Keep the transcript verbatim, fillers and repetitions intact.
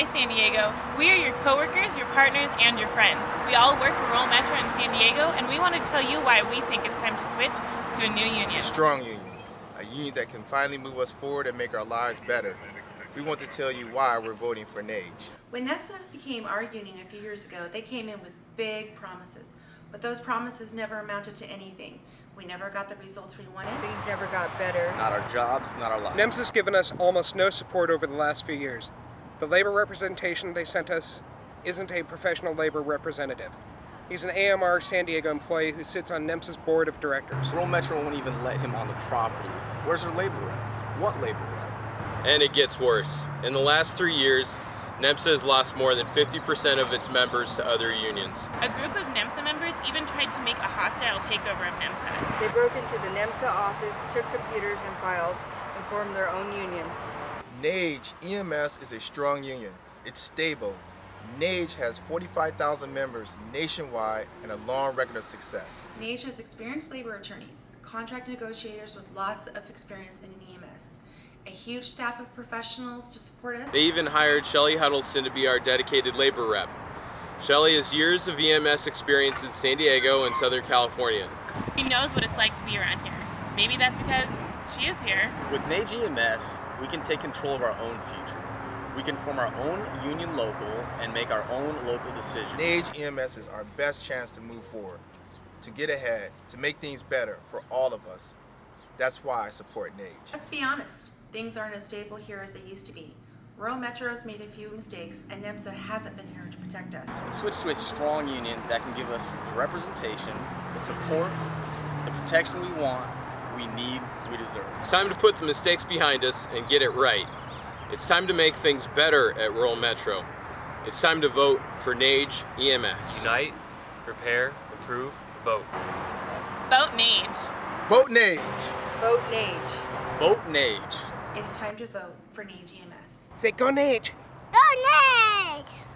A M R San Diego. We are your coworkers, your partners, and your friends. We all work for Rural Metro in San Diego, and we want to tell you why we think it's time to switch to a new union. A strong union, a union that can finally move us forward and make our lives better. We want to tell you why we're voting for NAGE. When NEMSA became our union a few years ago, they came in with big promises, but those promises never amounted to anything. We never got the results we wanted. Things never got better. Not our jobs, not our lives. NEMSA's given us almost no support over the last few years. The labor representation they sent us isn't a professional labor representative. He's an A M R San Diego employee who sits on NEMSA's board of directors. Rural Metro won't even let him on the property. Where's their labor rep? What labor rep? And it gets worse. In the last three years, NEMSA has lost more than fifty percent of its members to other unions. A group of NEMSA members even tried to make a hostile takeover of NEMSA. They broke into the NEMSA office, took computers and files, and formed their own union. NAGE E M S is a strong union. It's stable. NAGE has forty-five thousand members nationwide and a long record of success. NAGE has experienced labor attorneys, contract negotiators with lots of experience in an E M S. A huge staff of professionals to support us. They even hired Shelly Huddleston to be our dedicated labor rep. Shelly has years of E M S experience in San Diego and Southern California. She knows what it's like to be around here. Maybe that's because she is here. With NAGE E M S, we can take control of our own future. We can form our own union local and make our own local decisions. NAGE E M S is our best chance to move forward, to get ahead, to make things better for all of us. That's why I support NAGE. Let's be honest. Things aren't as stable here as they used to be. Rural Metro's made a few mistakes, and NEMSA hasn't been here to protect us. Let's switch to a strong union that can give us the representation, the support, the protection we want, we need, we deserve. It's time to put the mistakes behind us and get it right. It's time to make things better at Rural Metro. It's time to vote for NAGE E M S. Unite, repair, improve, vote. Vote NAGE. Vote NAGE. Vote NAGE. Vote NAGE. It's time to vote for NAGE E M S. Say go NAGE! Go NAGE!